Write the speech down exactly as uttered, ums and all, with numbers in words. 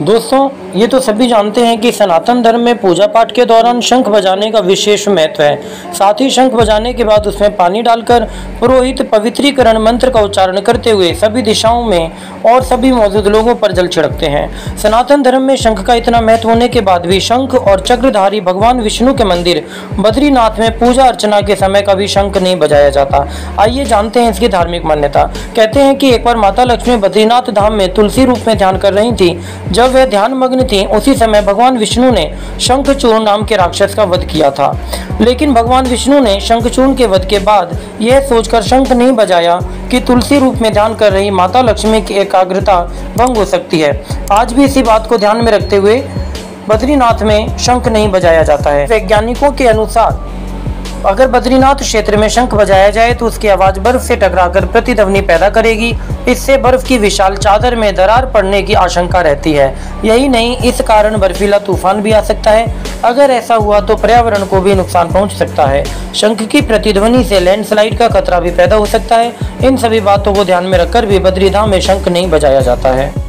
दोस्तों ये तो सभी जानते हैं कि सनातन धर्म में पूजा पाठ के दौरान शंख बजाने का विशेष महत्व है। साथ ही शंख बजाने के बाद उसमें पानी डालकर पुरोहित पवित्रीकरण मंत्र का उच्चारण करते हुए सभी दिशाओं में और सभी मौजूद लोगों पर जल छिड़कते हैं। सनातन धर्म में शंख का इतना महत्व होने के बाद भी शंख और चक्रधारी भगवान विष्णु के मंदिर बद्रीनाथ में पूजा अर्चना के समय कभी शंख नहीं बजाया जाता। आइए जानते हैं इसकी धार्मिक मान्यता। कहते हैं कि एक बार माता लक्ष्मी बद्रीनाथ धाम में तुलसी रूप में ध्यान कर रही थी। जब वे ध्यान मग्न थी उसी समय भगवान विष्णु ने शंखचूर नाम के राक्षस का वध किया था, लेकिन भगवान विष्णु ने शंखचूर के वध के बाद यह सोचकर शंख नहीं बजाया कि तुलसी रूप में ध्यान कर रही माता लक्ष्मी की एकाग्रता भंग हो सकती है। आज भी इसी बात को ध्यान में रखते हुए बद्रीनाथ में शंख नहीं बजाया जाता है। वैज्ञानिकों के अनुसार अगर बद्रीनाथ क्षेत्र में शंख बजाया जाए तो उसकी आवाज़ बर्फ से टकराकर प्रतिध्वनि पैदा करेगी। इससे बर्फ की विशाल चादर में दरार पड़ने की आशंका रहती है। यही नहीं, इस कारण बर्फीला तूफान भी आ सकता है। अगर ऐसा हुआ तो पर्यावरण को भी नुकसान पहुंच सकता है। शंख की प्रतिध्वनि से लैंडस्लाइड का खतरा भी पैदा हो सकता है। इन सभी बातों को ध्यान में रखकर भी बद्रीनाथ में शंख नहीं बजाया जाता है।